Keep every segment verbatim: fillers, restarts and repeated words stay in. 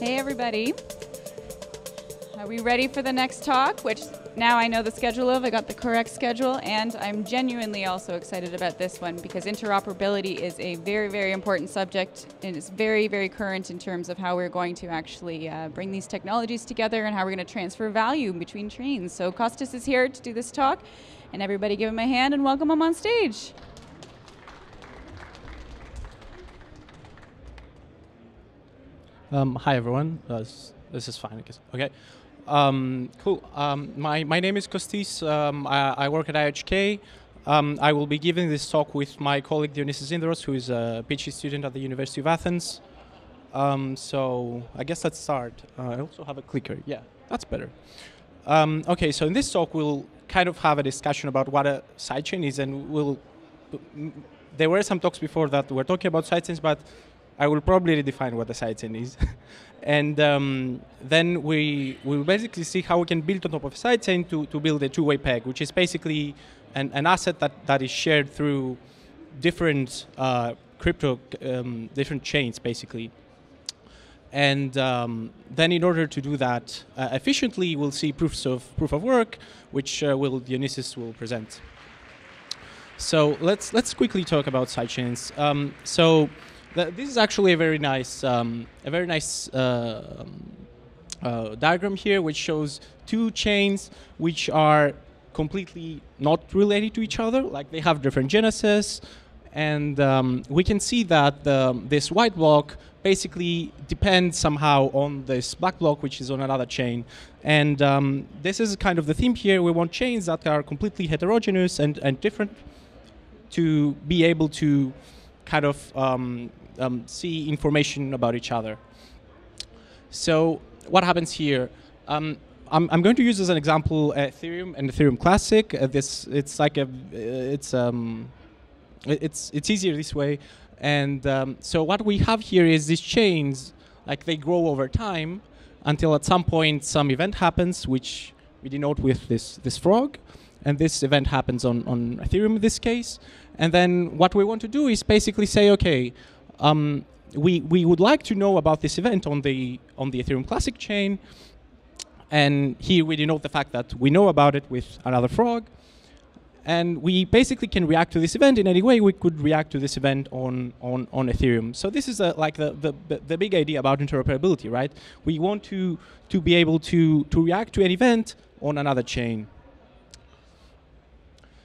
Hey, everybody. Are we ready for the next talk, which now I know the schedule of? I got the correct schedule, and I'm genuinely also excited about this one because interoperability is a very, very important subject, and it's very, very current in terms of how we're going to actually uh, bring these technologies together and how we're going to transfer value between chains. So Kostis is here to do this talk, and everybody give him a hand and welcome him on stage. Um, hi, everyone. Uh, this is fine, I guess. Okay. Um, cool. Um, my, my name is Kostis. Um, I, I work at I H K. Um, I will be giving this talk with my colleague Dionysis Zindros, who is a PhD student at the University of Athens. Um, so I guess let's start. Uh, I also have a clicker. Yeah, that's better. Um, okay, so in this talk, we'll kind of have a discussion about what a sidechain is, and we'll. There were some talks before that were talking about sidechains, but I will probably redefine what a sidechain is. And um, then we will basically see how we can build on top of a sidechain to, to build a two-way peg, which is basically an, an asset that, that is shared through different uh, crypto, um, different chains, basically. And um, then in order to do that uh, efficiently, we'll see proofs of proof of work, which uh, will Dionysis will present. So let's, let's quickly talk about sidechains. Um, so. This is actually a very nice, um, a very nice uh, uh, diagram here, which shows two chains which are completely not related to each other. Like they have different genesis, and um, we can see that the, this white block basically depends somehow on this black block, which is on another chain. And um, this is kind of the theme here. We want chains that are completely heterogeneous and and different to be able to kind of um, um, see information about each other. So what happens here? Um, I'm, I'm going to use as an example uh, Ethereum and Ethereum Classic. Uh, this it's like a it's um it's it's easier this way. And um, so what we have here is these chains, like they grow over time until at some point some event happens, which we denote with this this frog. And this event happens on, on Ethereum in this case. And then what we want to do is basically say, okay, um, we, we would like to know about this event on the, on the Ethereum Classic chain. And here we denote the fact that we know about it with another frog. And we basically can react to this event in any way we could react to this event on, on, on Ethereum. So this is a, like the, the, the big idea about interoperability, right? We want to, to be able to, to react to an event on another chain.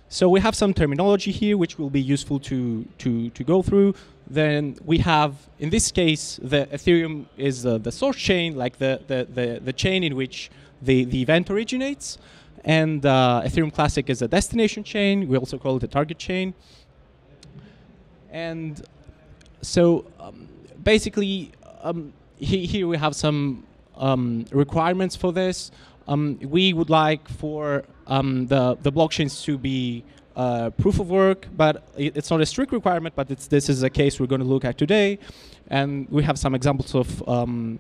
So we have some terminology here which will be useful to, to, to go through. Then we have, in this case, the Ethereum is the, the source chain, like the, the, the, the chain in which the, the event originates. And uh, Ethereum Classic is a destination chain. We also call it a target chain. And so um, basically, um, he, here we have some um, requirements for this. Um, we would like for um, the, the blockchains to be uh, proof of work, but it, it's not a strict requirement, but it's, this is a case we're going to look at today. And we have some examples of, um,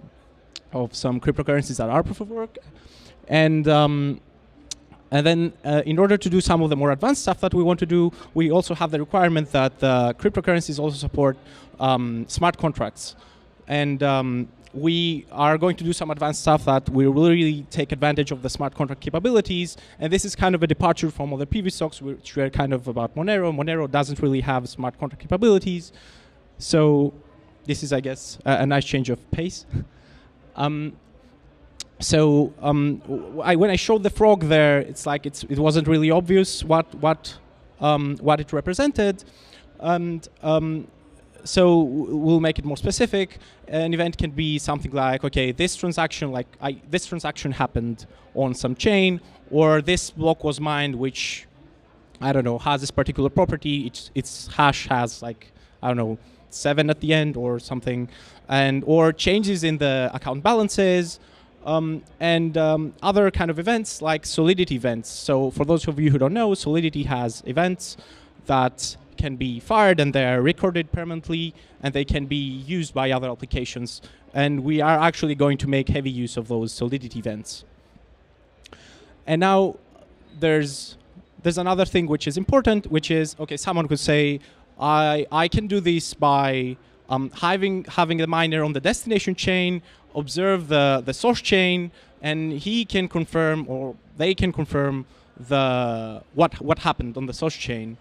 of some cryptocurrencies that are proof of work. And, um, and then uh, in order to do some of the more advanced stuff that we want to do, we also have the requirement that uh, cryptocurrencies also support um, smart contracts. And um, we are going to do some advanced stuff that will really take advantage of the smart contract capabilities. And this is kind of a departure from all the previous talks, which were kind of about Monero. Monero doesn't really have smart contract capabilities. So this is, I guess, a, a nice change of pace. um, so um, I, when I showed the frog there, it's like it's, it wasn't really obvious what, what, um, what it represented. And, um, So we'll make it more specific. An event can be something like, okay, this transaction, like I, this transaction happened on some chain, or this block was mined, which I don't know has this particular property. It's, its hash has like I don't know seven at the end or something, and or changes in the account balances, um, and um, other kind of events like Solidity events. So for those of you who don't know, Solidity has events that can be fired, and they are recorded permanently, and they can be used by other applications. And we are actually going to make heavy use of those Solidity events. And now there's there's another thing which is important, which is, okay, someone could say, I, I can do this by um, having, having the miner on the destination chain, observe the, the source chain, and he can confirm, or they can confirm, the what what happened on the source chain.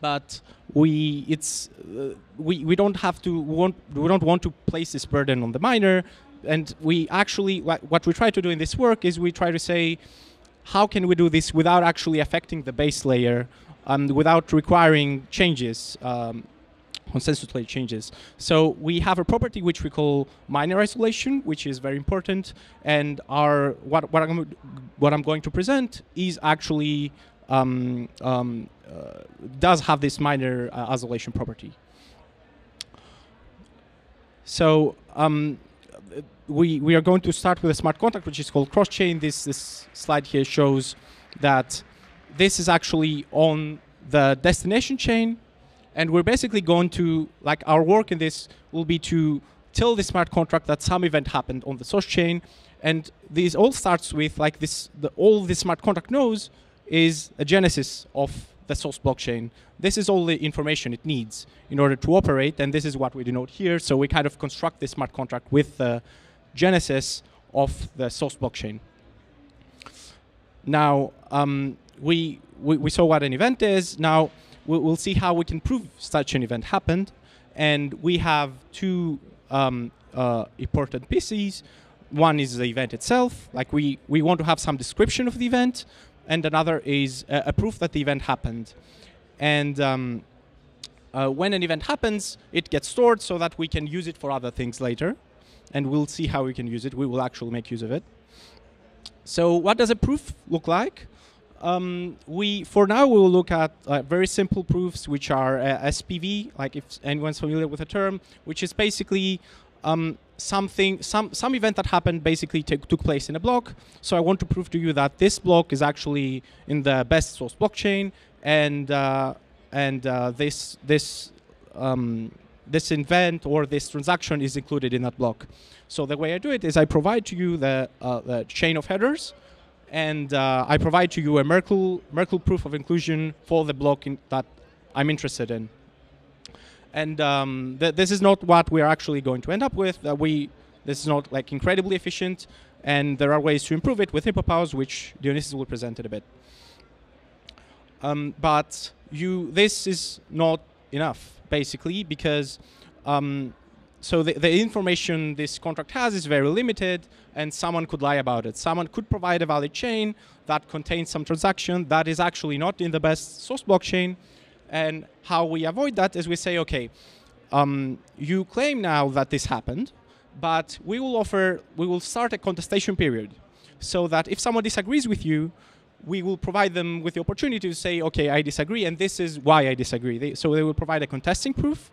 But we it's uh, we we don't have to want we don't want to place this burden on the miner, and we actually wh what we try to do in this work is we try to say, how can we do this without actually affecting the base layer and without requiring changes, um, consensus-related changes. So we have a property which we call miner isolation, which is very important. And our what what I'm what I'm going to present is actually um, um, uh, does have this miner uh, isolation property. So um, we we are going to start with a smart contract which is called cross-chain. This this slide here shows that this is actually on the destination chain. And we're basically going to, like, our work in this will be to tell the smart contract that some event happened on the source chain. And this all starts with, like, this, the, all the smart contract knows is a genesis of the source blockchain. This is all the information it needs in order to operate, and this is what we denote here. So we kind of construct the smart contract with the genesis of the source blockchain. Now, um, we, we, we saw what an event is. Now, we'll see how we can prove such an event happened. And we have two um, uh, important pieces. One is the event itself. Like we, we want to have some description of the event. And another is a, a proof that the event happened. And um, uh, when an event happens, it gets stored so that we can use it for other things later. And we'll see how we can use it. We will actually make use of it. So what does a proof look like? Um, we, for now, we will look at uh, very simple proofs, which are uh, S P V, like if anyone's familiar with the term, which is basically um, something, some, some event that happened basically took place in a block. So I want to prove to you that this block is actually in the best source blockchain, and uh, and uh, this this um, this event or this transaction is included in that block. So the way I do it is I provide to you the, uh, the chain of headers. And uh, I provide to you a Merkle, Merkle proof of inclusion for the block in that I'm interested in. And um, th this is not what we're actually going to end up with. Uh, we, this is not like incredibly efficient. And there are ways to improve it with NIPoPoWs, which Dionysis will present in a bit. Um, but you, this is not enough, basically, because um, so the, the information this contract has is very limited, and someone could lie about it. Someone could provide a valid chain that contains some transaction that is actually not in the best source blockchain. And how we avoid that is we say, okay, um, you claim now that this happened, but we will offer, we will start a contestation period so that if someone disagrees with you, we will provide them with the opportunity to say, okay, I disagree, and this is why I disagree. They, so they will provide a contesting proof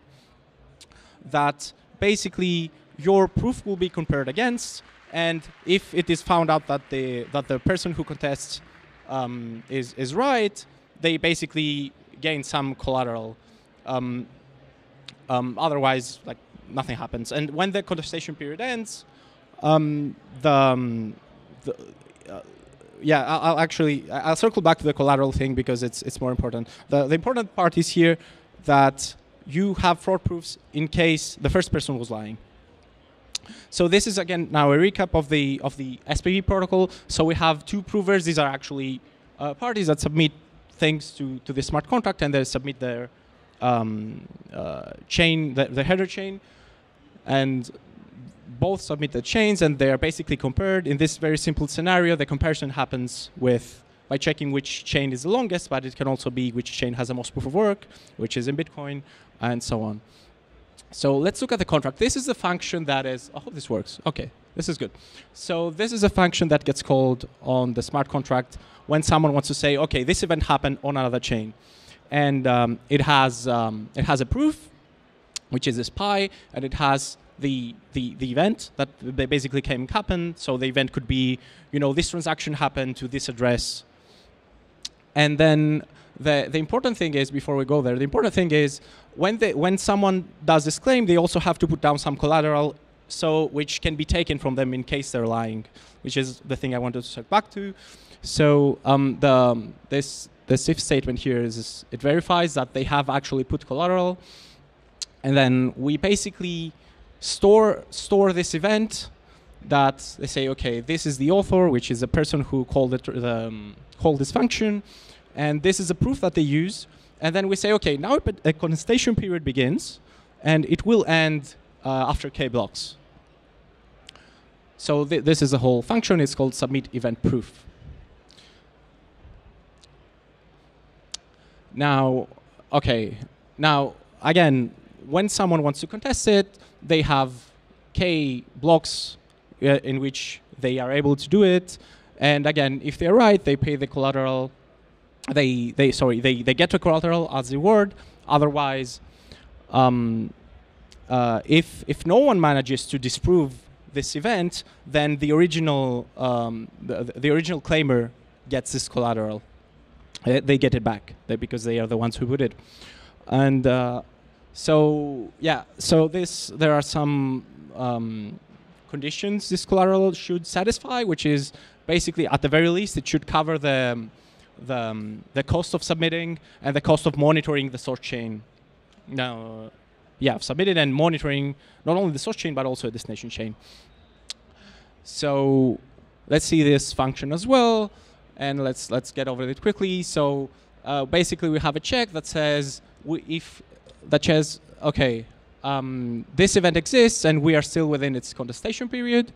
that basically, your proof will be compared against, and if it is found out that the that the person who contests um, is is right, they basically gain some collateral. Um, um, otherwise, like nothing happens. And when the contestation period ends, um, the, um, the uh, yeah, I'll, I'll actually I'll circle back to the collateral thing because it's it's more important. The the important part is here that you have fraud proofs in case the first person was lying. So this is, again, now a recap of the of the S P V protocol. So we have two provers. These are actually uh, parties that submit things to, to the smart contract, and they submit their um, uh, chain, the, the header chain. And both submit the chains, and they are basically compared. In this very simple scenario, the comparison happens with by checking which chain is the longest, but it can also be which chain has the most proof of work, which is in Bitcoin, and so on. So let's look at the contract. This is the function that is, I hope this works. Okay, this is good. So this is a function that gets called on the smart contract when someone wants to say, okay, this event happened on another chain. And um, it has um, it has a proof, which is this pi, and it has The, the the event that they basically came happen. So the event could be, you know, this transaction happened to this address. And then the the important thing is, before we go there, the important thing is when they when someone does this claim, they also have to put down some collateral, so which can be taken from them in case they're lying, which is the thing I wanted to circle back to. So um, the um, this this if statement here is, is it verifies that they have actually put collateral, and then we basically store store this event that they say, okay, this is the author, which is a person who called it the um, called this function, and this is a proof that they use. And then we say, okay, now a contestation period begins, and it will end uh, after k blocks. So th this is a whole function. It's called submit event proof. Now, okay, now again, when someone wants to contest it, they have k blocks uh, in which they are able to do it. And again, if they're right, they pay the collateral. They they sorry they they get a collateral as a reward. Otherwise, um, uh, if if no one manages to disprove this event, then the original um, the, the original claimer gets this collateral. They get it back because they are the ones who put it. And uh, so, yeah, so this, there are some um, conditions this collateral should satisfy, which is basically, at the very least, it should cover the, the, um, the cost of submitting and the cost of monitoring the source chain. Now, yeah, submitted and monitoring not only the source chain, but also the destination chain. So let's see this function as well. And let's let's get over it quickly. So uh, basically, we have a check that says we, if that says okay, um, this event exists and we are still within its contestation period.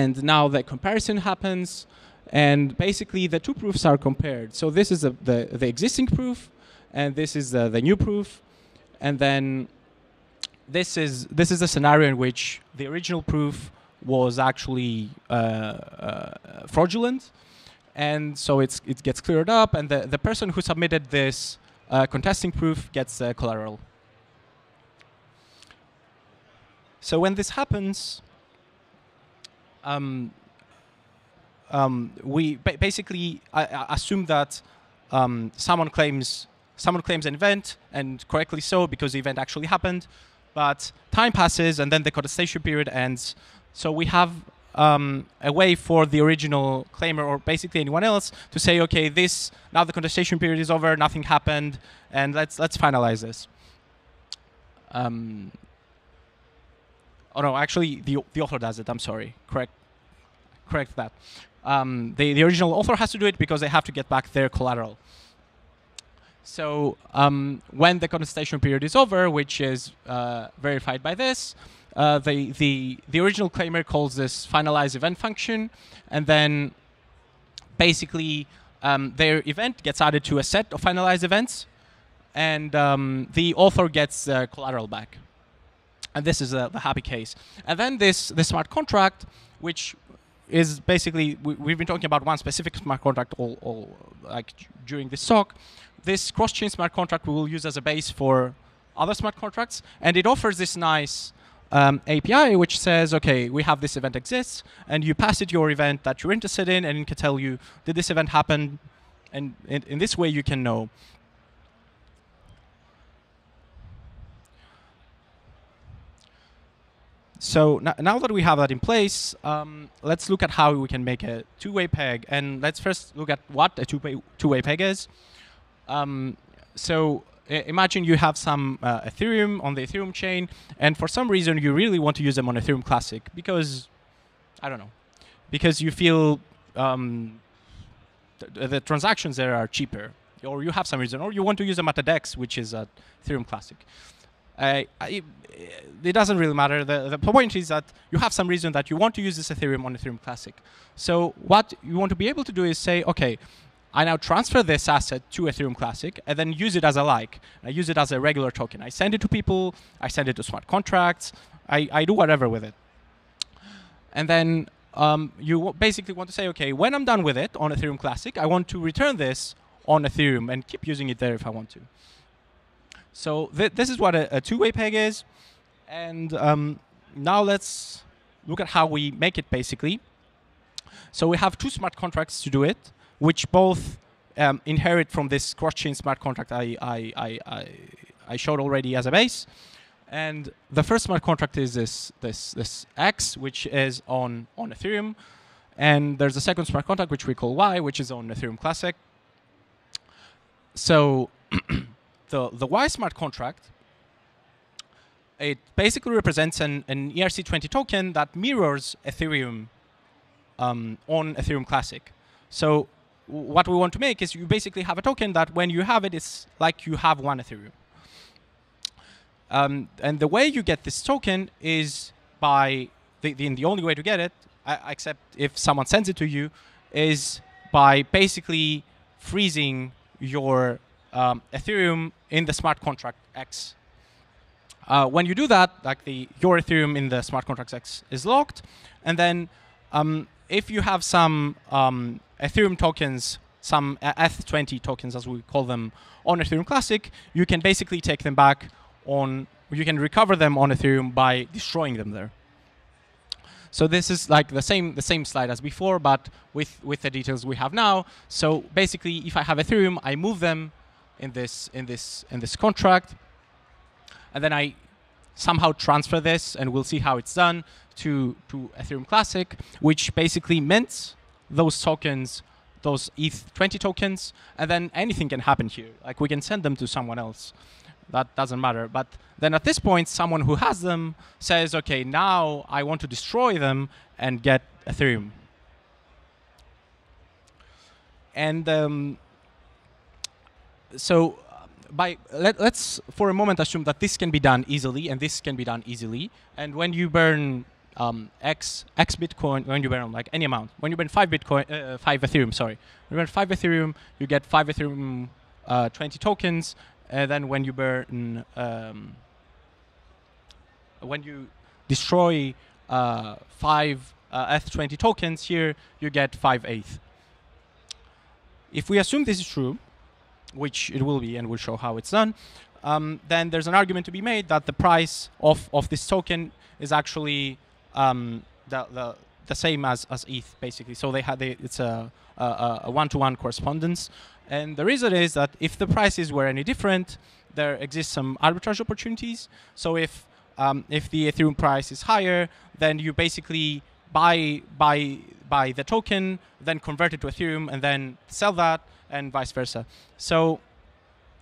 And now the comparison happens, and basically the two proofs are compared. So this is the the, the existing proof, and this is the, the new proof, and then this is this is the scenario in which the original proof was actually uh, uh, fraudulent. And so it's, it gets cleared up, and the, the person who submitted this uh, contesting proof gets uh, collateral. So when this happens, um, um, we ba basically I, I assume that um, someone claims someone claims an event, and correctly so, because the event actually happened. But time passes, and then the contestation period ends. So we have um, a way for the original claimer, or basically anyone else, to say, okay, this, now the contestation period is over, nothing happened, and let's let's finalize this. Um, oh no, actually the the author does it. I'm sorry, correct, correct that. Um, the the original author has to do it because they have to get back their collateral. So um, when the contestation period is over, which is uh, verified by this. Uh, the, the, the original claimer calls this finalize event function, and then basically um, their event gets added to a set of finalized events, and um, the author gets uh, collateral back. And this is uh, the happy case. And then this, this smart contract, which is basically, we, we've been talking about one specific smart contract all, all like during this talk. This cross-chain smart contract we will use as a base for other smart contracts, and it offers this nice Um, A P I which says, okay, we have this event exists, and you pass it your event that you're interested in, and it can tell you, did this event happen? And in, in this way, you can know. So now that we have that in place, um, let's look at how we can make a two-way peg. And let's first look at what a two-way two-way peg is. Um, so. Imagine you have some uh, Ethereum on the Ethereum chain, and for some reason you really want to use them on Ethereum Classic because, I don't know, because you feel um, th the transactions there are cheaper, or you have some reason, or you want to use them at a DEX, which is at Ethereum Classic. Uh, it, it doesn't really matter. The, the point is that you have some reason that you want to use this Ethereum on Ethereum Classic. So what you want to be able to do is say, okay, I now transfer this asset to Ethereum Classic and then use it as I like. I use it as a regular token. I send it to people. I send it to smart contracts. I, I do whatever with it. And then um, you basically want to say, OK, when I'm done with it on Ethereum Classic, I want to return this on Ethereum and keep using it there if I want to. So th this is what a, a two-way peg is. And um, now let's look at how we make it, basically. So we have two smart contracts to do it, which both um, inherit from this cross-chain smart contract I, I, I, I showed already as a base. And the first smart contract is this, this, this X, which is on, on Ethereum. And there's a second smart contract, which we call Y, which is on Ethereum Classic. So the, the Y smart contract It basically represents an, an E R C twenty token that mirrors Ethereum um, on Ethereum Classic. So what we want to make is you basically have a token that when you have it, it's like you have one Ethereum. Um, and the way you get this token is by, the, the, the only way to get it, uh, except if someone sends it to you, is by basically freezing your um, Ethereum in the smart contract X. Uh, when you do that, like the, your Ethereum in the smart contract X is locked, and then um, if you have some um, Ethereum tokens, some E T H twenty tokens as we call them, on Ethereum Classic, you can basically take them back on, you can recover them on Ethereum by destroying them there. So this is like the same the same slide as before, but with with the details we have now. So basically, if I have Ethereum, I move them in this in this in this contract, and then I somehow transfer this, and we'll see how it's done to to Ethereum Classic, which basically mints those tokens, those E T H twenty tokens, and then anything can happen here. Like we can send them to someone else. That doesn't matter. But then at this point, someone who has them says, OK, now I want to destroy them and get Ethereum. And um, so by let, let's, for a moment, assume that this can be done easily, and this can be done easily. And when you burn um, X, X Bitcoin, when you burn like any amount, when you burn five Bitcoin, uh, five Ethereum, sorry. When you burn five Ethereum, you get five Ethereum uh, twenty tokens. And then when you burn, um, when you destroy uh, five uh, E T H twenty tokens here, you get five E T H. If we assume this is true, which it will be, and we'll show how it's done, um, then there's an argument to be made that the price of, of this token is actually um, the, the, the same as, as E T H, basically. So they had it's a one-to-one correspondence. And the reason is that if the prices were any different, there exist some arbitrage opportunities. So if um, if the Ethereum price is higher, then you basically buy buy buy the token, then convert it to Ethereum, and then sell that, and vice versa. So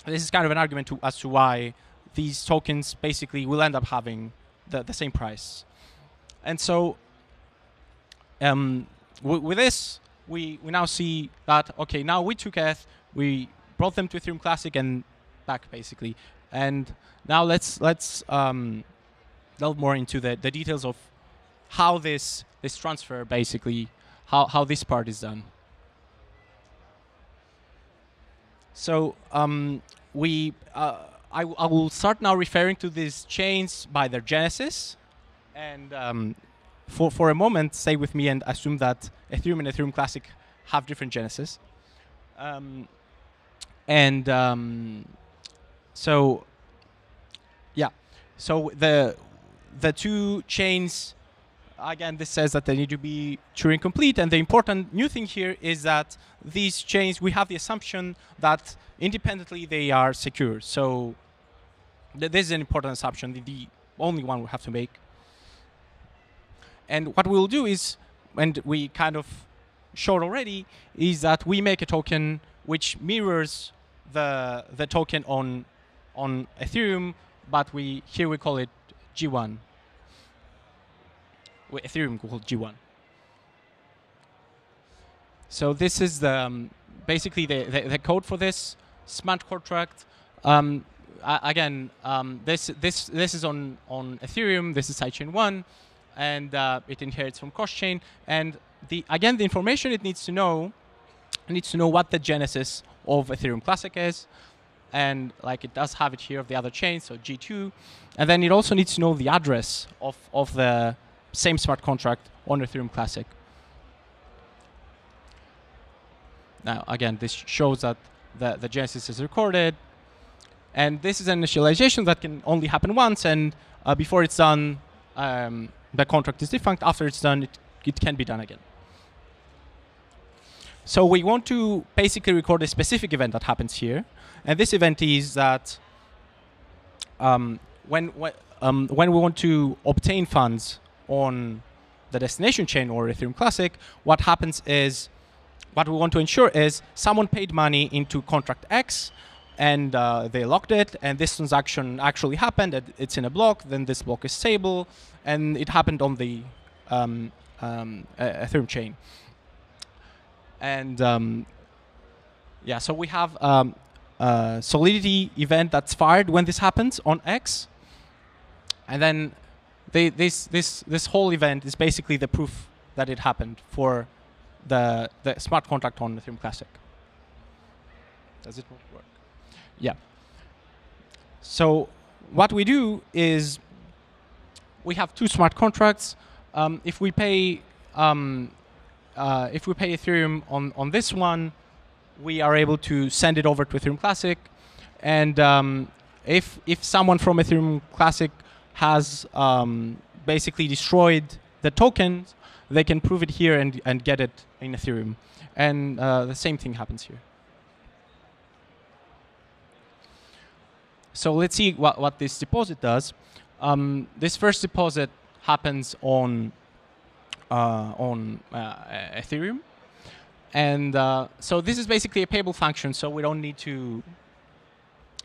this is kind of an argument to, as to why these tokens basically will end up having the, the same price. And so um, w with this, we we now see that okay, now we took E T H. We brought them to Ethereum Classic and back, basically. And now let's let's um, delve more into the, the details of how this this transfer, basically, how, how this part is done. So um, we uh, I, I will start now referring to these chains by their genesis. And um, for, for a moment, stay with me and assume that Ethereum and Ethereum Classic have different genesis. Um, And um, so, yeah, so the the two chains, again, this says that they need to be Turing complete. And the important new thing here is that these chains, we have the assumption that independently they are secure. So th this is an important assumption, the, the only one we have to make. And what we'll do is, and we kind of showed already, is that we make a token which mirrors the the token on on Ethereum, but we here we call it G one. We Ethereum called G one. So this is the um, basically the, the the code for this smart contract. Um, again, um, this this this is on on Ethereum. This is sidechain one, and uh, it inherits from Kostis chain. And the again the information it needs to know. Needs to know what the genesis of Ethereum Classic is, and like it does have it here of the other chain, so G two, and then it also needs to know the address of of the same smart contract on Ethereum Classic. Now again, this shows that the the genesis is recorded, and this is an initialization that can only happen once. And uh, before it's done, um, the contract is defunct. After it's done, it it can be done again. So we want to basically record a specific event that happens here, and this event is that um, when wh um, when we want to obtain funds on the destination chain or Ethereum Classic, what happens is what we want to ensure is someone paid money into contract X, and uh, they locked it, and this transaction actually happened. It's in a block, then this block is stable, and it happened on the um, um, Ethereum chain. And um, yeah, so we have um, a Solidity event that's fired when this happens on X, and then they, this, this, this whole event is basically the proof that it happened for the, the smart contract on Ethereum Classic. Does it not work? Yeah. So what we do is we have two smart contracts. Um, if we pay um, uh, if we pay Ethereum on on this one, we are able to send it over to Ethereum Classic. And um, if if someone from Ethereum Classic has um, basically destroyed the tokens, they can prove it here and and get it in Ethereum. And uh, the same thing happens here. So let's see what, what this deposit does. Um, this first deposit happens on uh, on uh, Ethereum, and uh, so this is basically a payable function. So we don't need to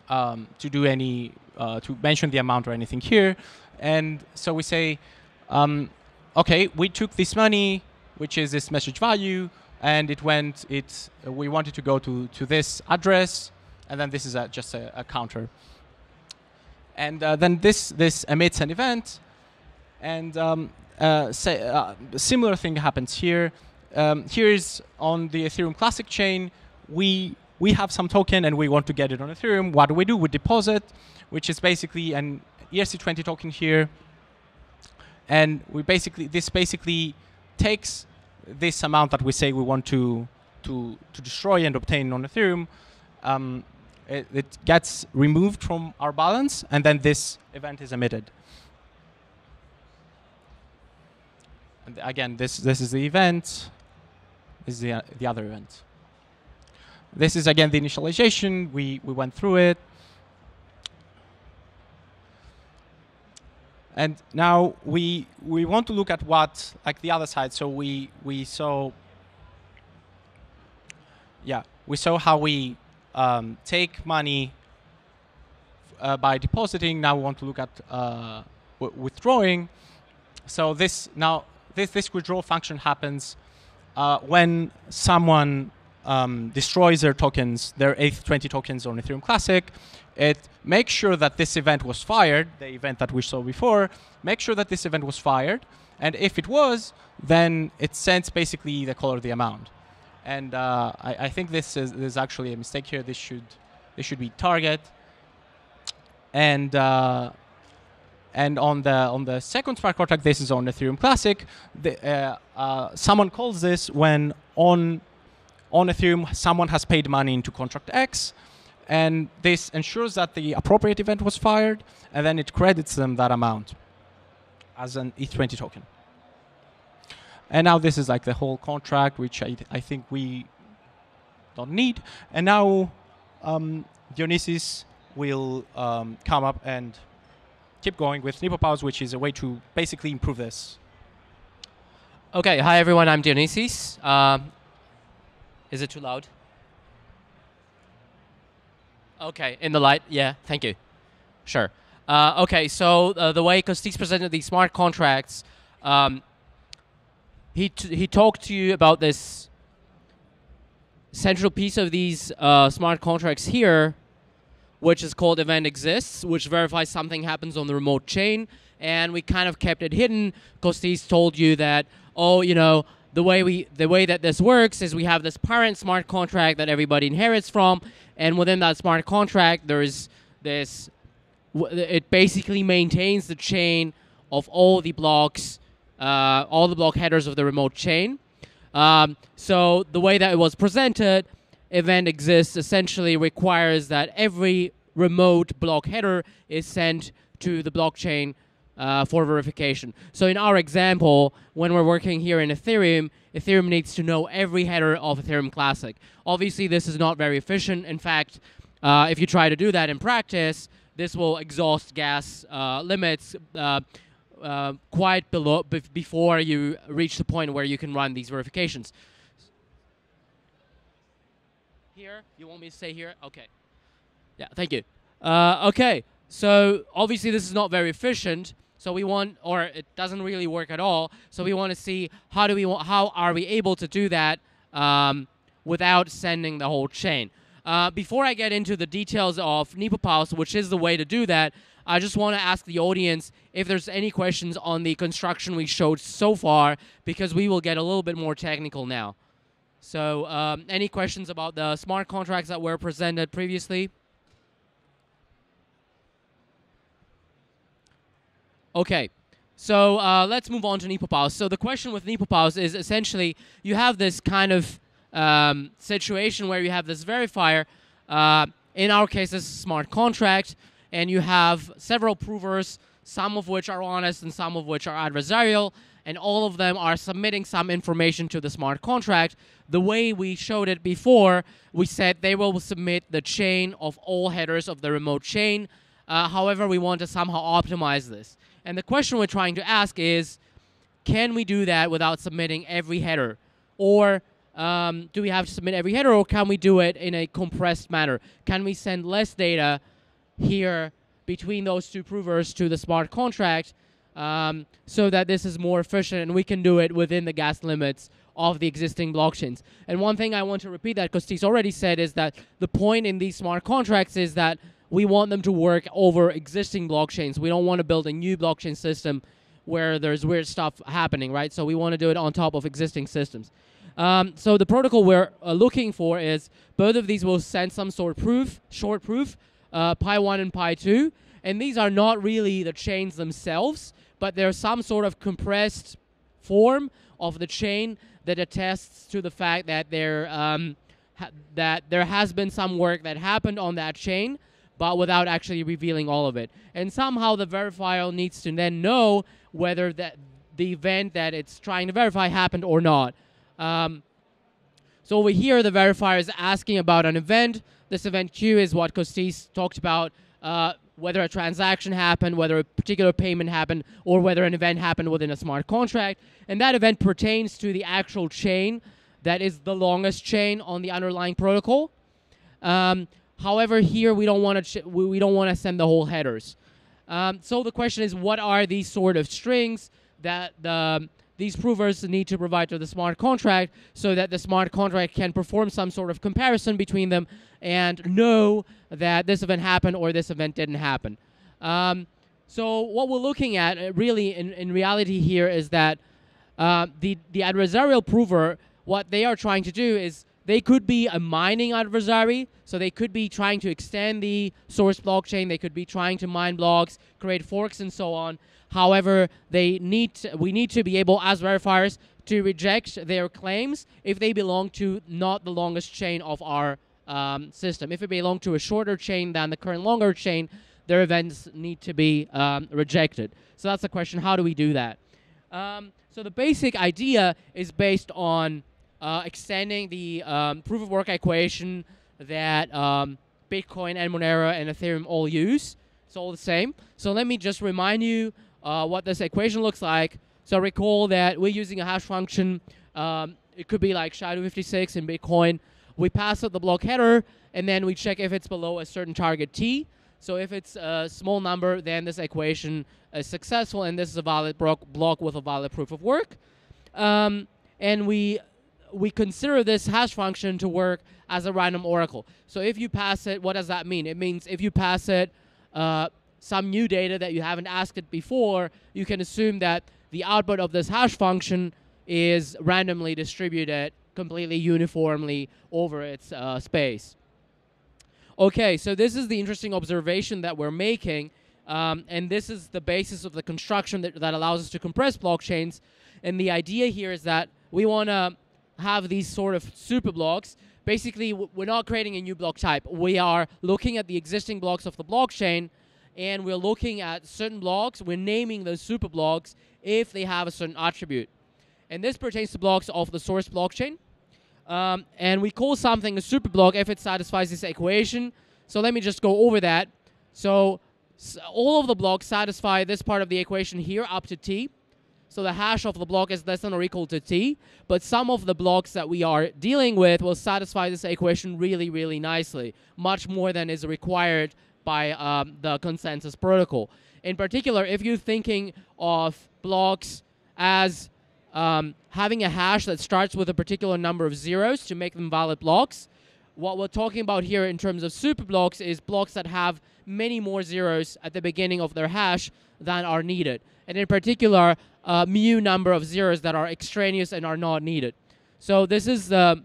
um, to do any uh, to mention the amount or anything here. And so we say, um, okay, we took this money, which is this message value, and it went. It we wanted to go to to this address, and then this is a, just a, a counter. And uh, then this this emits an event, and um, uh, say, uh, a similar thing happens here. Um, here is on the Ethereum Classic chain. We we have some token and we want to get it on Ethereum. What do we do? We deposit, which is basically an E R C twenty token here, and we basically this basically takes this amount that we say we want to to to destroy and obtain on Ethereum. Um, It, it gets removed from our balance, and then this event is emitted. And again, this this is the event. This is the uh, the other event. This is again the initialization. We we went through it, and now we we want to look at what like the other side. So we we saw. Yeah, we saw how we. Um, take money uh, by depositing. Now we want to look at uh, w withdrawing. So this now this this withdrawal function happens uh, when someone um, destroys their tokens, their E T H twenty tokens on Ethereum Classic. It makes sure that this event was fired, the event that we saw before. Make sure that this event was fired, and if it was, then it sends basically the color, the amount. And uh, I, I think this is, this is actually a mistake here. This should this should be target. And uh, and on the on the second smart contract, this is on Ethereum Classic. The, uh, uh, someone calls this when on on Ethereum someone has paid money into contract X, and this ensures that the appropriate event was fired, and then it credits them that amount as an E T H twenty token. And now this is like the whole contract, which I, I think we don't need. And now um, Dionysis will um, come up and keep going with NIPoPoWs, which is a way to basically improve this. OK, hi, everyone. I'm Dionysis. Um, is it too loud? OK, in the light. Yeah, thank you. Sure. Uh, OK, so uh, the way Kostis presented these smart contracts, um, He, t he talked to you about this central piece of these uh, smart contracts here, which is called event exists, which verifies something happens on the remote chain. And we kind of kept it hidden. Kostis told you that, oh, you know, the way, we, the way that this works is we have this parent smart contract that everybody inherits from. And within that smart contract, there is this, w it basically maintains the chain of all the blocks, Uh, all the block headers of the remote chain. Um, so the way that it was presented, event exists essentially requires that every remote block header is sent to the blockchain uh, for verification. So in our example, when we're working here in Ethereum, Ethereum needs to know every header of Ethereum Classic. Obviously, this is not very efficient. In fact, uh, if you try to do that in practice, this will exhaust gas uh, limits, uh, Uh, quite below before you reach the point where you can run these verifications. Here, you want me to stay here? Okay. Yeah, thank you. Uh, okay, so obviously this is not very efficient. So we want, or it doesn't really work at all. So we want to see how do we, how are we able to do that um, without sending the whole chain. Uh, before I get into the details of NIPoPoWs, which is the way to do that, I just want to ask the audience if there's any questions on the construction we showed so far, because we will get a little bit more technical now. So um, any questions about the smart contracts that were presented previously? Okay, so uh, let's move on to NIPoPoWs. So the question with NIPoPoWs is essentially you have this kind of um, situation where you have this verifier, uh, in our case this is a smart contract, and you have several provers, some of which are honest and some of which are adversarial, and all of them are submitting some information to the smart contract. The way we showed it before, we said they will submit the chain of all headers of the remote chain. Uh, however, we want to somehow optimize this. And the question we're trying to ask is, can we do that without submitting every header? Or um, do we have to submit every header, or can we do it in a compressed manner? Can we send less data here between those two provers to the smart contract um, so that this is more efficient and we can do it within the gas limits of the existing blockchains? And one thing I want to repeat that Kostis already said is that the point in these smart contracts is that we want them to work over existing blockchains. We don't want to build a new blockchain system where there's weird stuff happening, right? So we want to do it on top of existing systems. Um, so the protocol we're uh, looking for is both of these will send some sort of proof, short proof, uh, pi one and pi two. And these are not really the chains themselves, but they're some sort of compressed form of the chain that attests to the fact that there, um, ha that there has been some work that happened on that chain, but without actually revealing all of it. And somehow the verifier needs to then know whether that the event that it's trying to verify happened or not. Um, so over here, the verifier is asking about an event. This event Q is what Kostis talked about, uh, whether a transaction happened, whether a particular payment happened, or whether an event happened within a smart contract. And that event pertains to the actual chain that is the longest chain on the underlying protocol. Um, However, here we don't want to we don't want to send the whole headers. Um, so the question is, what are these sort of strings that the these provers need to provide to the smart contract so that the smart contract can perform some sort of comparison between them and know that this event happened or this event didn't happen? Um, so what we're looking at really in in reality here is that uh, the the adversarial prover, what they are trying to do is, they could be a mining adversary, so they could be trying to extend the source blockchain, they could be trying to mine blocks, create forks, and so on. However, they need to, we need to be able, as verifiers, to reject their claims if they belong to not the longest chain of our um, system. If it belong to a shorter chain than the current longer chain, their events need to be um, rejected. So that's the question, how do we do that? Um, so the basic idea is based on Uh, extending the um, proof-of-work equation that um, Bitcoin and Monero and Ethereum all use. It's all the same. So let me just remind you uh, what this equation looks like. So recall that we're using a hash function. Um, it could be like S H A two fifty-six in Bitcoin. We pass out the block header, and then we check if it's below a certain target T. So if it's a small number, then this equation is successful, and this is a valid block with a valid proof-of-work. Um, and we... we consider this hash function to work as a random oracle. So if you pass it, what does that mean? It means if you pass it uh, some new data that you haven't asked it before, you can assume that the output of this hash function is randomly distributed completely uniformly over its uh, space. Okay, so this is the interesting observation that we're making, um, and this is the basis of the construction that, that allows us to compress blockchains. And the idea here is that we want to have these sort of super blocks. Basically, we're not creating a new block type. We are looking at the existing blocks of the blockchain, and we're looking at certain blocks. We're naming those super blocks if they have a certain attribute. And this pertains to blocks of the source blockchain. Um, and we call something a super block if it satisfies this equation. So let me just go over that. So all of the blocks satisfy this part of the equation here up to T. So the hash of the block is less than or equal to T, but some of the blocks that we are dealing with will satisfy this equation really, really nicely, much more than is required by um, the consensus protocol. In particular, if you're thinking of blocks as um, having a hash that starts with a particular number of zeros to make them valid blocks, what we're talking about here in terms of superblocks is blocks that have many more zeros at the beginning of their hash than are needed. And in particular, a mu number of zeros that are extraneous and are not needed. So this is the,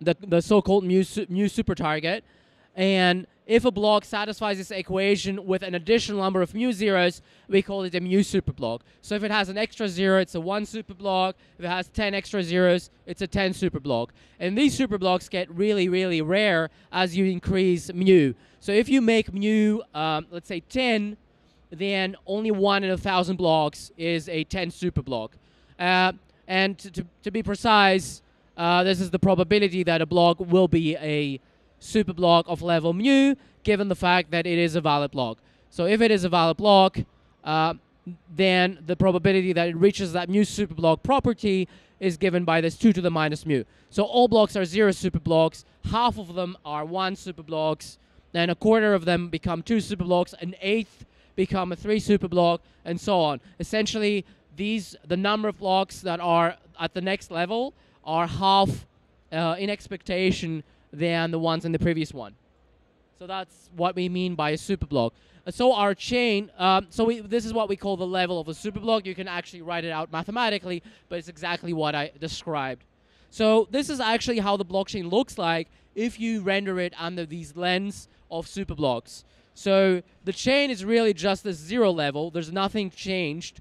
the, the so-called mu, su mu super target. And if a block satisfies this equation with an additional number of mu zeros, we call it a mu superblock. So if it has an extra zero, it's a one superblock. If it has ten extra zeros, it's a ten superblock. And these superblocks get really, really rare as you increase mu. So if you make mu, um, let's say ten, then only one in a thousand blocks is a ten superblock. Uh, and to, to be precise, uh, this is the probability that a block will be a superblock of level mu, given the fact that it is a valid block. So if it is a valid block, uh, then the probability that it reaches that mu superblock property is given by this two to the minus mu. So all blocks are zero superblocks, half of them are one superblocks, then a quarter of them become two superblocks, an eighth become a three superblock, and so on. Essentially, these the number of blocks that are at the next level are half uh, in expectation than the ones in the previous one. So that's what we mean by a superblock. Uh, so our chain, um, so we, this is what we call the level of a superblock. You can actually write it out mathematically, but it's exactly what I described. So this is actually how the blockchain looks like if you render it under these lens of superblocks. So the chain is really just this zero level. There's nothing changed.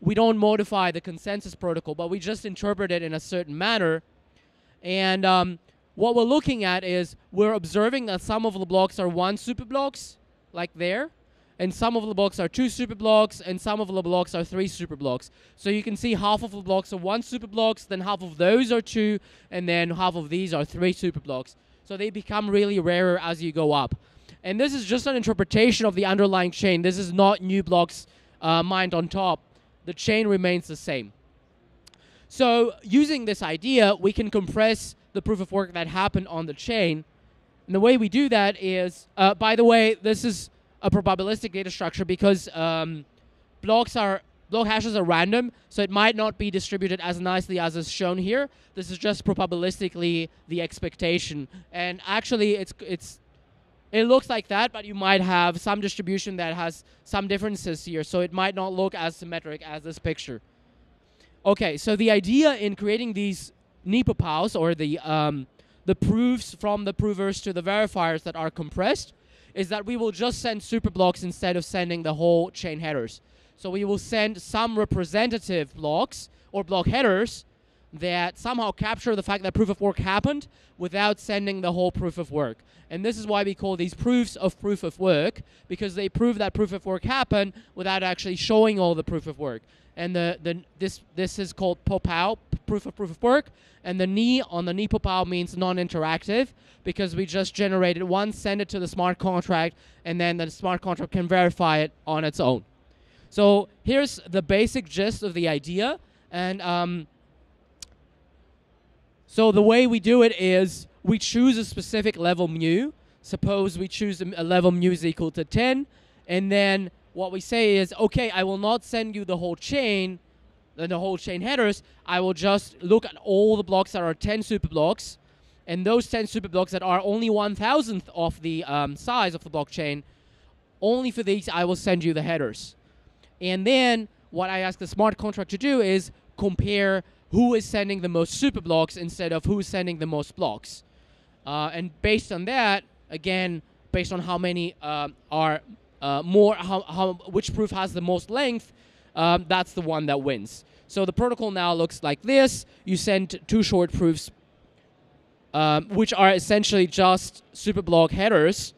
We don't modify the consensus protocol, but we just interpret it in a certain manner. And um, what we're looking at is we're observing that some of the blocks are one superblocks, like there, and some of the blocks are two superblocks, and some of the blocks are three superblocks. So you can see half of the blocks are one superblocks, then half of those are two, and then half of these are three superblocks. So they become really rarer as you go up. And this is just an interpretation of the underlying chain. This is not new blocks uh, mined on top. The chain remains the same. So using this idea, we can compress the proof of work that happened on the chain. And the way we do that is, uh, by the way, this is a probabilistic data structure because um, blocks are, block hashes are random, so it might not be distributed as nicely as is shown here. This is just probabilistically the expectation. And actually, it's it's... it looks like that, but you might have some distribution that has some differences here, so it might not look as symmetric as this picture. Okay, so the idea in creating these NIPoPoWs, or the, um, the proofs from the provers to the verifiers that are compressed, is that we will just send superblocks instead of sending the whole chain headers. So we will send some representative blocks, or block headers, that somehow capture the fact that proof of work happened without sending the whole proof of work. And this is why we call these proofs of proof of work, because they prove that proof of work happened without actually showing all the proof of work. And the, the this this is called PoPow, proof of proof of work, and the N I on the NIPoPoW means non-interactive, because we just generated one, send it to the smart contract, and then the smart contract can verify it on its own. So here's the basic gist of the idea, and um, so the way we do it is we choose a specific level mu. Suppose we choose a level mu is equal to ten. And then what we say is, OK, I will not send you the whole chain, the whole chain headers. I will just look at all the blocks that are ten superblocks. And those ten superblocks that are only one thousandth of the um, size of the blockchain, only for these I will send you the headers. And then what I ask the smart contract to do is compare who is sending the most superblocks instead of who is sending the most blocks. Uh, and based on that, again, based on how many uh, are uh, more, how, how, which proof has the most length, um, that's the one that wins. So the protocol now looks like this. You send two short proofs, um, which are essentially just superblock headers,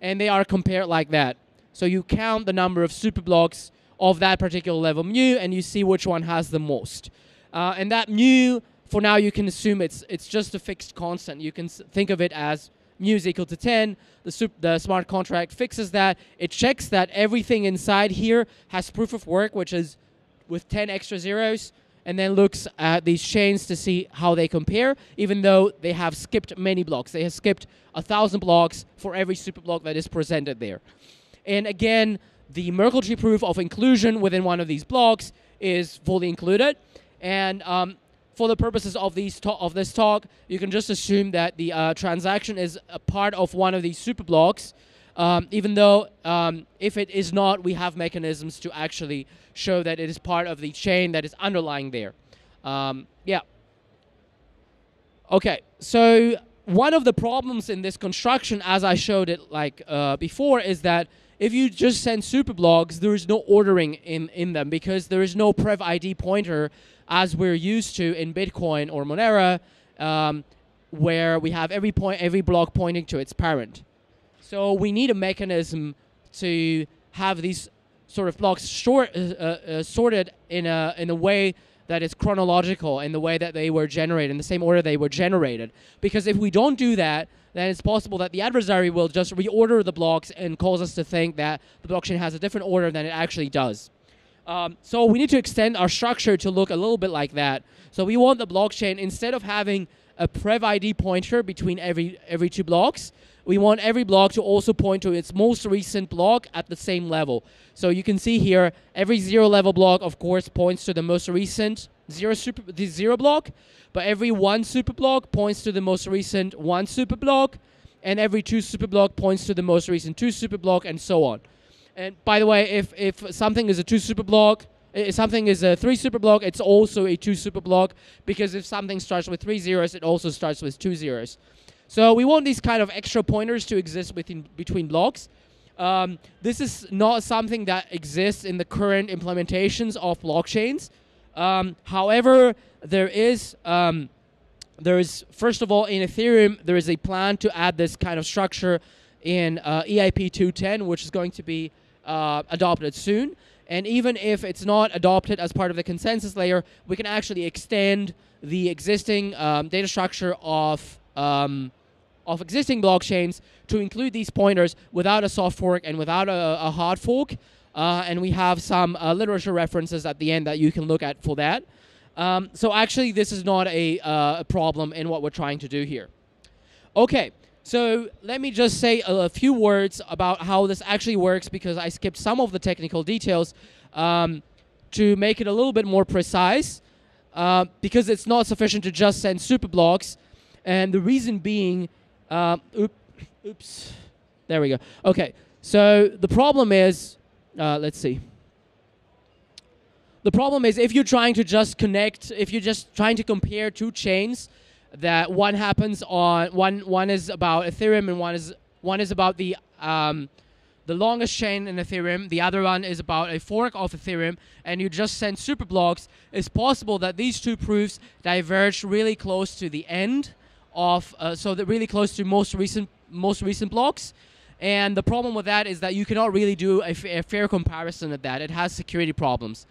and they are compared like that. So you count the number of superblocks of that particular level mu, and you see which one has the most. Uh, and that mu, for now, you can assume it's it's just a fixed constant. You can s think of it as mu is equal to ten. The, sup the smart contract fixes that. It checks that everything inside here has proof of work, which is with ten extra zeros, and then looks at these chains to see how they compare, even though they have skipped many blocks. They have skipped a thousand blocks for every super block that is presented there. And again, the Merkle tree proof of inclusion within one of these blocks is fully included. And um, for the purposes of, these of this talk, you can just assume that the uh, transaction is a part of one of these super blocks, um, even though um, if it is not, we have mechanisms to actually show that it is part of the chain that is underlying there. Um, yeah. Okay, so one of the problems in this construction, as I showed it like uh, before, is that if you just send superblocks, there is no ordering in, in them because there is no prev I D pointer as we're used to in Bitcoin or Monero, um, where we have every, point, every block pointing to its parent. So we need a mechanism to have these sort of blocks short, uh, uh, sorted in a, in a way that is chronological, in the way that they were generated, in the same order they were generated. Because if we don't do that, then it's possible that the adversary will just reorder the blocks and cause us to think that the blockchain has a different order than it actually does. Um, so we need to extend our structure to look a little bit like that. So we want the blockchain, instead of having a prev I D pointer between every, every two blocks, we want every block to also point to its most recent block at the same level. So you can see here, every zero level block, of course, points to the most recent zero super, the zero block, but every one super block points to the most recent one super block, and every two super block points to the most recent two super block, and so on. And by the way, if, if something is a two super block, if something is a three super block, it's also a two super block, because if something starts with three zeros, it also starts with two zeros. So we want these kind of extra pointers to exist within, between blocks. Um, this is not something that exists in the current implementations of blockchains. Um, however, there is, um, there is, first of all, in Ethereum, there is a plan to add this kind of structure in uh, E I P two ten, which is going to be uh, adopted soon. And even if it's not adopted as part of the consensus layer, we can actually extend the existing um, data structure of um, of existing blockchains to include these pointers without a soft fork and without a, a hard fork. Uh, and we have some uh, literature references at the end that you can look at for that. Um, so actually, this is not a, uh, a problem in what we're trying to do here. Okay, so let me just say a, a few words about how this actually works, because I skipped some of the technical details um, to make it a little bit more precise, uh, because it's not sufficient to just send superblocks. And the reason being, Uh, oop, oops, there we go. Okay, so the problem is, uh, let's see. The problem is if you're trying to just connect, if you're just trying to compare two chains, that one happens on one. One is about Ethereum, and one is one is about the um, the longest chain in Ethereum. The other one is about a fork of Ethereum, and you just send superblocks. It's possible that these two proofs diverge really close to the end. Of, uh, so they're really close to most recent most recent blocks, and the problem with that is that you cannot really do a, f a fair comparison of that. It has security problems.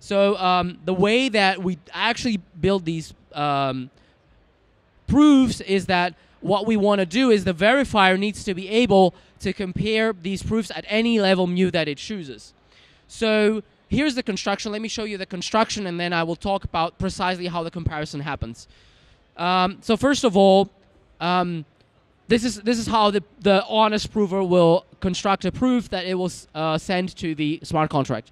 So um, the way that we actually build these um, proofs is that what we want to do is the verifier needs to be able to compare these proofs at any level mu that it chooses. So here's the construction. Let me show you the construction, and then I will talk about precisely how the comparison happens. Um, so first of all, um, this is this is how the the honest prover will construct a proof that it will uh, send to the smart contract.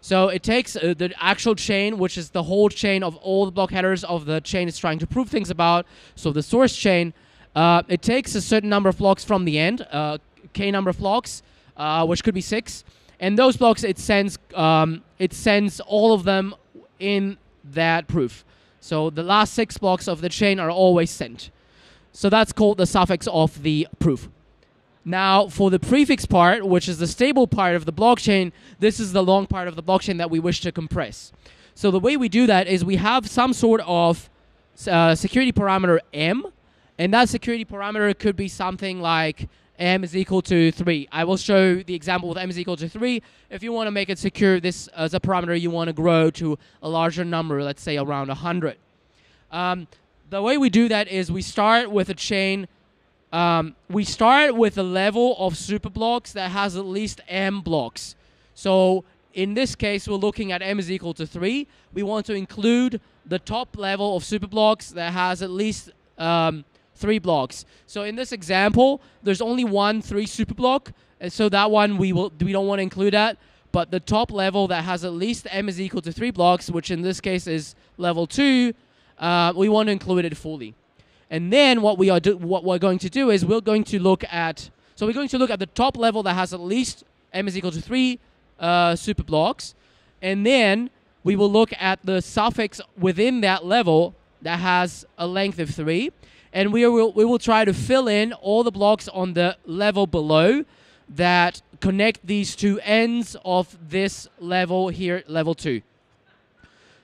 So it takes uh, the actual chain, which is the whole chain of all the block headers of the chain it's trying to prove things about. So the source chain, uh, it takes a certain number of blocks from the end, uh, k number of blocks, uh, which could be six, and those blocks it sends um, it sends all of them in that proof. So the last six blocks of the chain are always sent. So that's called the suffix of the proof. Now, for the prefix part, which is the stable part of the blockchain, this is the long part of the blockchain that we wish to compress. So the way we do that is we have some sort of uh, security parameter m, and that security parameter could be something like m is equal to three. I will show the example with m is equal to three. If you want to make it secure, this as a parameter you want to grow to a larger number, let's say around one hundred. Um, the way we do that is we start with a chain. Um, we start with a level of superblocks that has at least m blocks. So In this case, we're looking at m is equal to three. We want to include the top level of superblocks that has at least um, three blocks. So in this example, there's only one three superblock, and so that one we will we don't want to include that. But the top level that has at least m is equal to three blocks, which in this case is level two, uh, we want to include it fully. And then what we are do what we're going to do is we're going to look at so we're going to look at the top level that has at least m is equal to three uh, super blocks, and then we will look at the suffix within that level that has a length of three, and we will we will try to fill in all the blocks on the level below that connect these two ends of this level here, level two.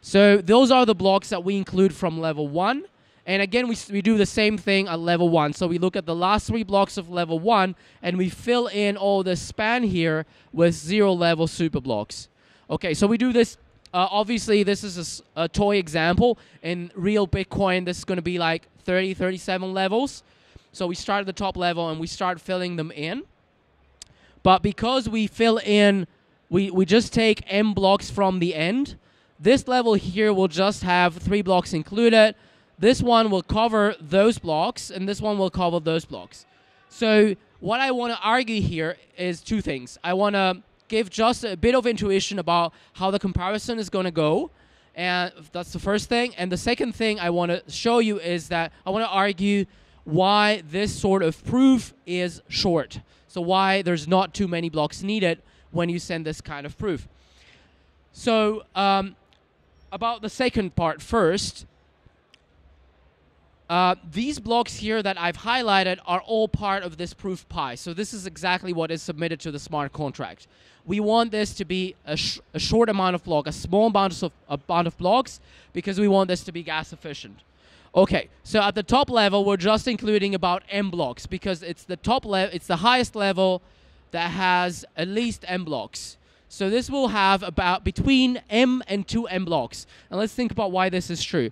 So those are the blocks that we include from level one. And again, we, we do the same thing at level one. So we look at the last three blocks of level one, and we fill in all the span here with zero level super blocks. Okay, so we do this. Uh, obviously, this is a, a toy example. In real Bitcoin, this is going to be like thirty, thirty-seven levels. So we start at the top level, and we start filling them in. But because we fill in, we, we just take m blocks from the end, this level here will just have three blocks included. This one will cover those blocks, and this one will cover those blocks. So what I want to argue here is two things. I want to give just a bit of intuition about how the comparison is going to go, and that's the first thing. And the second thing I want to show you is that I want to argue why this sort of proof is short. So why there's not too many blocks needed when you send this kind of proof. So um, about the second part first. Uh, these blocks here that I've highlighted are all part of this proof pie. So this is exactly what is submitted to the smart contract. We want this to be a, sh a short amount of block, a small amount of, amount of blocks, because we want this to be gas efficient. Okay, so at the top level, we're just including about m blocks, because it's the top level, it's the highest level that has at least m blocks. So this will have about between m and two m blocks. And let's think about why this is true.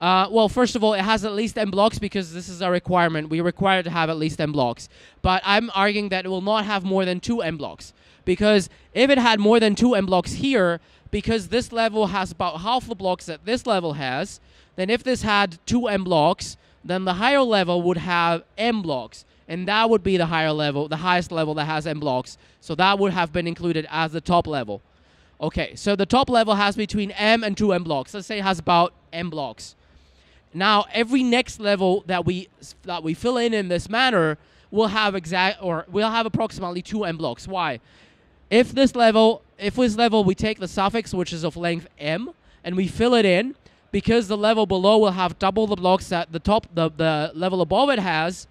Uh, well, first of all, it has at least m blocks because this is a requirement. We require to have at least m blocks. But I'm arguing that it will not have more than two m blocks. Because if it had more than two m blocks here, because this level has about half the blocks that this level has, then if this had two m blocks, then the higher level would have m blocks. And that would be the higher level, the highest level that has m blocks. So that would have been included as the top level. Okay, so the top level has between m and two m blocks. Let's say it has about m blocks. Now, every next level that we that we fill in in this manner will have exact or will have approximately two m blocks. Why? If this level, if this level, we take the suffix which is of length m and we fill it in, because the level below will have double the blocks that the top the the level above it has.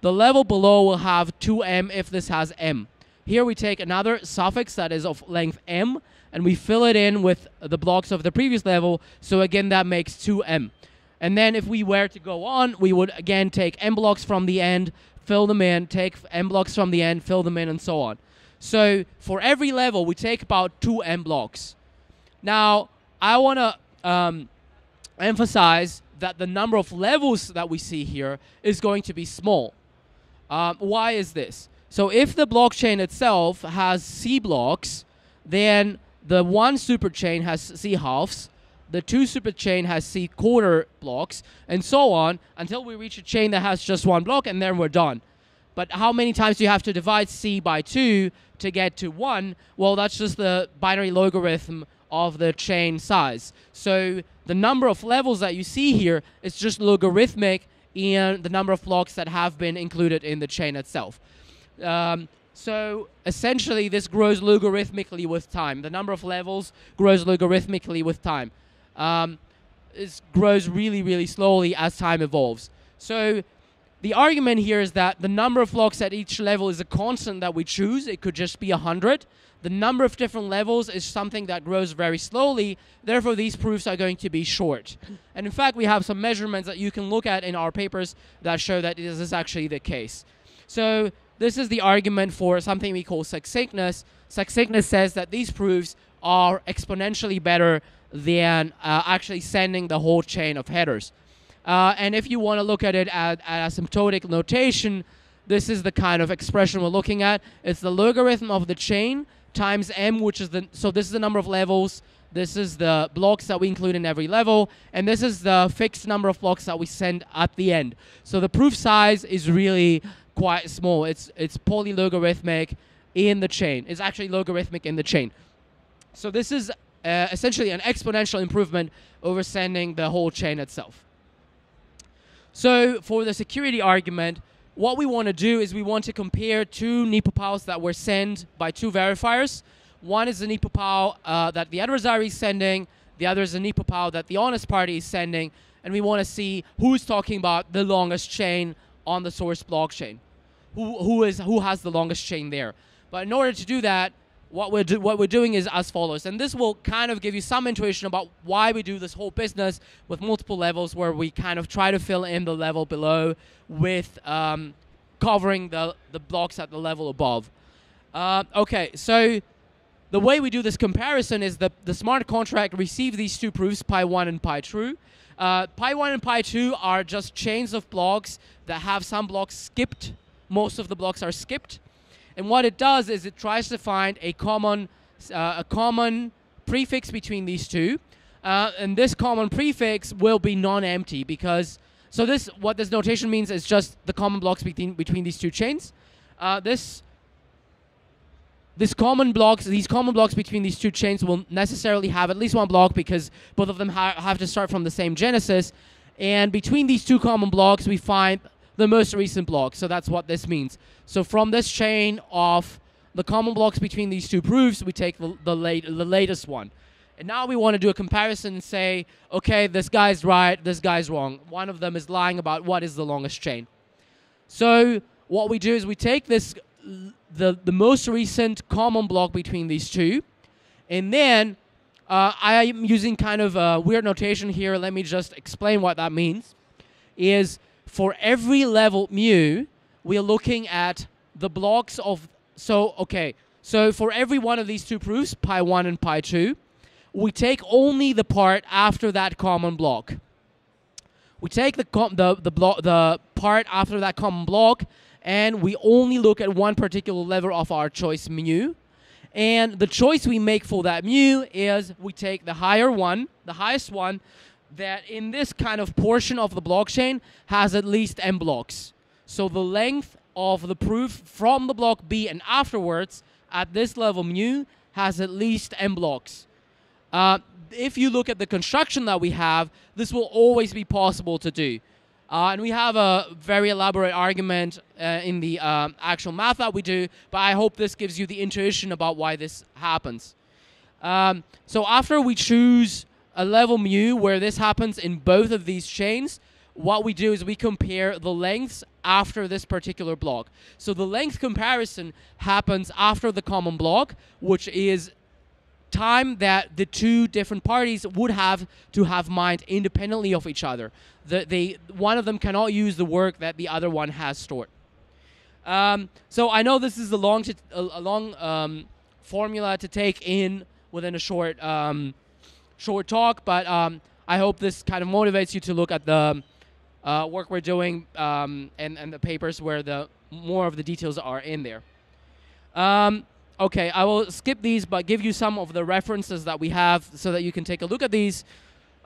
The level below will have two m if this has m. Here we take another suffix that is of length m and we fill it in with the blocks of the previous level. So again, that makes two m. And then if we were to go on, we would again take m blocks from the end, fill them in, take m blocks from the end, fill them in, and so on. So for every level, we take about two m blocks. Now, I want to um, emphasize that the number of levels that we see here is going to be small. Um, why is this? So if the blockchain itself has C blocks, then the one superchain has C halves, the two superchain has C quarter blocks, and so on, until we reach a chain that has just one block, and then we're done. But how many times do you have to divide C by two to get to one? Well, that's just the binary logarithm of the chain size. So the number of levels that you see here is just logarithmic in the number of blocks that have been included in the chain itself. Um, So essentially, this grows logarithmically with time. The number of levels grows logarithmically with time. Um, it grows really, really slowly as time evolves. So the argument here is that the number of blocks at each level is a constant that we choose. It could just be one hundred. The number of different levels is something that grows very slowly. Therefore, these proofs are going to be short. And in fact, we have some measurements that you can look at in our papers that show that this is actually the case. So this is the argument for something we call succinctness. Succinctness says that these proofs are exponentially better than uh, actually sending the whole chain of headers. Uh, and if you want to look at it at, at asymptotic notation, this is the kind of expression we're looking at. It's the logarithm of the chain times M, which is the, so this is the number of levels, this is the blocks that we include in every level, and this is the fixed number of blocks that we send at the end. So the proof size is really quite small. It's, it's polylogarithmic in the chain. It's actually logarithmic in the chain. So this is uh, essentially an exponential improvement over sending the whole chain itself. So for the security argument, what we want to do is we want to compare two NIPoPoWs that were sent by two verifiers. One is the NIPoPoW uh, that the adversary is sending. The other is the NIPoPoW that the honest party is sending. And we want to see who's talking about the longest chain on the source blockchain. Who, who, is, who has the longest chain there? But in order to do that, what we're, do what we're doing is as follows. And this will kind of give you some intuition about why we do this whole business with multiple levels, where we kind of try to fill in the level below with um, covering the, the blocks at the level above. Uh, okay, so the way we do this comparison is the, the smart contract receives these two proofs, Pi one and Pi two. Uh, Pi one and Pi two are just chains of blocks that have some blocks skipped. Most of the blocks are skipped. And what it does is it tries to find a common, uh, a common prefix between these two. Uh, and this common prefix will be non-empty because, so this, what this notation means is just the common blocks between, between these two chains. Uh, this, this common blocks, these common blocks between these two chains will necessarily have at least one block because both of them ha have to start from the same genesis. And between these two common blocks, we find the most recent block, so that's what this means. So from this chain of the common blocks between these two proofs, we take the, the, late, the latest one. And now we want to do a comparison and say, okay, this guy's right, this guy's wrong. One of them is lying about what is the longest chain. So what we do is we take this, the, the most recent common block between these two, and then uh, I am using kind of a weird notation here. Let me just explain what that means, is for every level mu, we are looking at the blocks of, so, okay, so for every one of these two proofs, Pi one and Pi two, we take only the part after that common block. We take the, com the, the, blo the part after that common block, and we only look at one particular level of our choice mu. And the choice we make for that mu is we take the higher one, the highest one, that in this kind of portion of the blockchain has at least m blocks. So the length of the proof from the block B and afterwards at this level mu has at least m blocks. Uh, if you look at the construction that we have, this will always be possible to do. Uh, and we have a very elaborate argument uh, in the um, actual math that we do, but I hope this gives you the intuition about why this happens. Um, so after we choose a level mu where this happens in both of these chains, what we do is we compare the lengths after this particular block. So the length comparison happens after the common block, which is time that the two different parties would have to have mined independently of each other. The, they, one of them cannot use the work that the other one has stored. Um, so I know this is a long, a, a long um, formula to take in within a short um, short talk, but um, I hope this kind of motivates you to look at the uh, work we're doing um, and, and the papers where the more of the details are in there. Um, okay, I will skip these, but give you some of the references that we have so that you can take a look at these.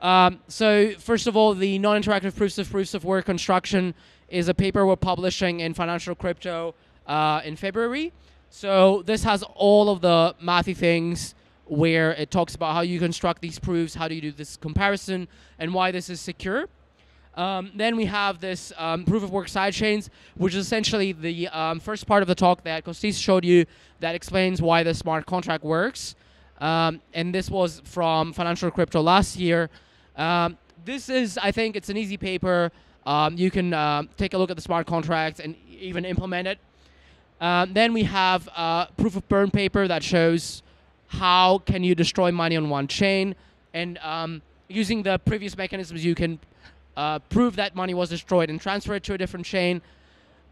Um, so first of all, the non-interactive proofs of proofs of work construction is a paper we're publishing in Financial Crypto uh, in February. So this has all of the mathy things where it talks about how you construct these proofs, how do you do this comparison, and why this is secure. Um, then we have this um, proof of work sidechains, which is essentially the um, first part of the talk that Kostis showed you that explains why the smart contract works. Um, and this was from Financial Crypto last year. Um, this is, I think it's an easy paper. Um, you can uh, take a look at the smart contracts and even implement it. Um, then we have uh, proof of burn paper that shows how can you destroy money on one chain? And um, using the previous mechanisms, you can uh, prove that money was destroyed and transfer it to a different chain.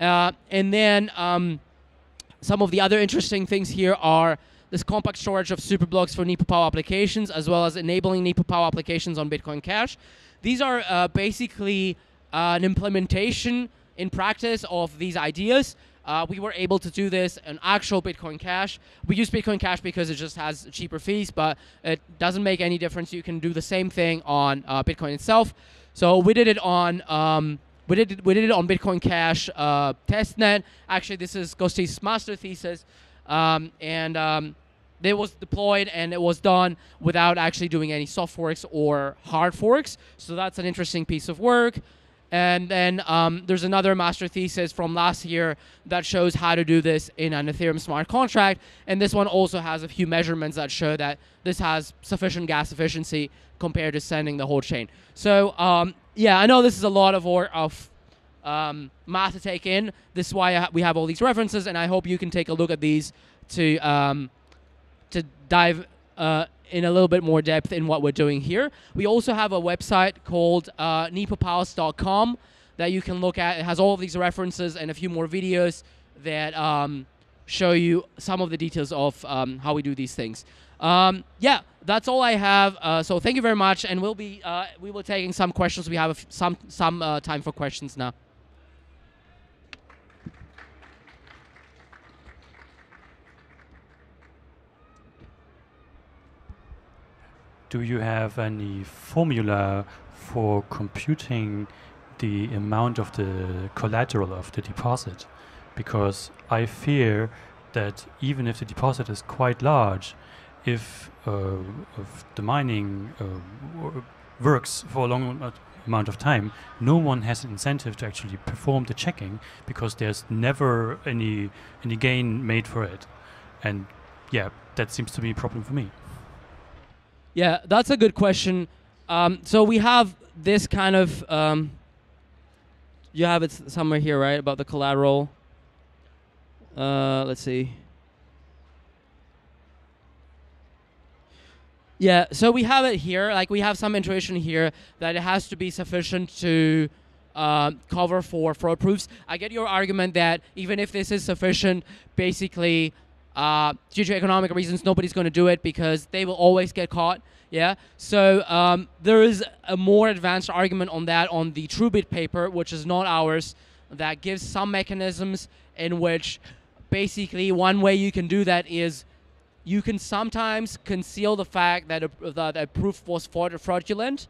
Uh, and then um, some of the other interesting things here are this compact storage of superblocks for NIPoPoW applications, as well as enabling NIPoPoW applications on Bitcoin Cash. These are uh, basically uh, an implementation in practice of these ideas. Uh, we were able to do this on actual Bitcoin Cash. We use Bitcoin Cash because it just has cheaper fees, but it doesn't make any difference. You can do the same thing on uh, Bitcoin itself. So we did it on um, we did it, we did it on Bitcoin Cash uh, testnet. Actually, this is Kostis' master thesis, um, and um, it was deployed and it was done without actually doing any soft forks or hard forks. So that's an interesting piece of work. And then um, there's another master thesis from last year that shows how to do this in an Ethereum smart contract. And this one also has a few measurements that show that this has sufficient gas efficiency compared to sending the whole chain. So um, yeah, I know this is a lot of, or, of um, math to take in. This is why I ha we have all these references, and I hope you can take a look at these to, um, to dive uh, in a little bit more depth in what we're doing here. We also have a website called uh, nipopows dot com that you can look at. It has all of these references and a few more videos that um, show you some of the details of um, how we do these things. Um, yeah, that's all I have. Uh, so thank you very much, and we'll be uh, we will be taking some questions. We have a f some some uh, time for questions now. Do you have any formula for computing the amount of the collateral of the deposit? Because I fear that even if the deposit is quite large, if, uh, if the mining uh, works for a long amount of time, no one has an incentive to actually perform the checking because there's never any, any gain made for it. And yeah, that seems to be a problem for me. Yeah, that's a good question. Um, so we have this kind of, um, you have it somewhere here, right, about the collateral. Uh, let's see. Yeah, so we have it here. Like, we have some intuition here that it has to be sufficient to uh, cover for fraud proofs. I get your argument that even if this is sufficient, basically, Uh, due to economic reasons, nobody's going to do it because they will always get caught. Yeah. So um, there is a more advanced argument on that on the TrueBit paper, which is not ours, that gives some mechanisms in which basically one way you can do that is you can sometimes conceal the fact that a, that a proof was fraudulent,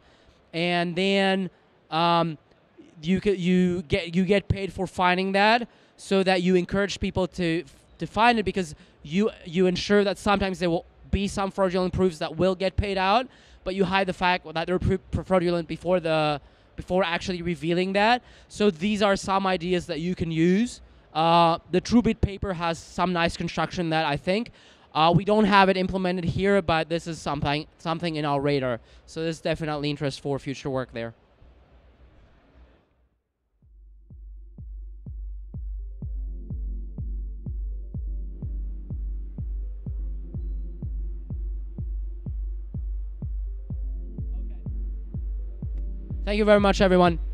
and then um, you you get you get paid for finding that, so that you encourage people to to find it, because you you ensure that sometimes there will be some fraudulent proofs that will get paid out, but you hide the fact that they're fraudulent before the before actually revealing that. So these are some ideas that you can use. Uh, the TrueBit paper has some nice construction that I think uh, we don't have it implemented here, but this is something something in our radar. So there's definitely interest for future work there. Thank you very much, everyone.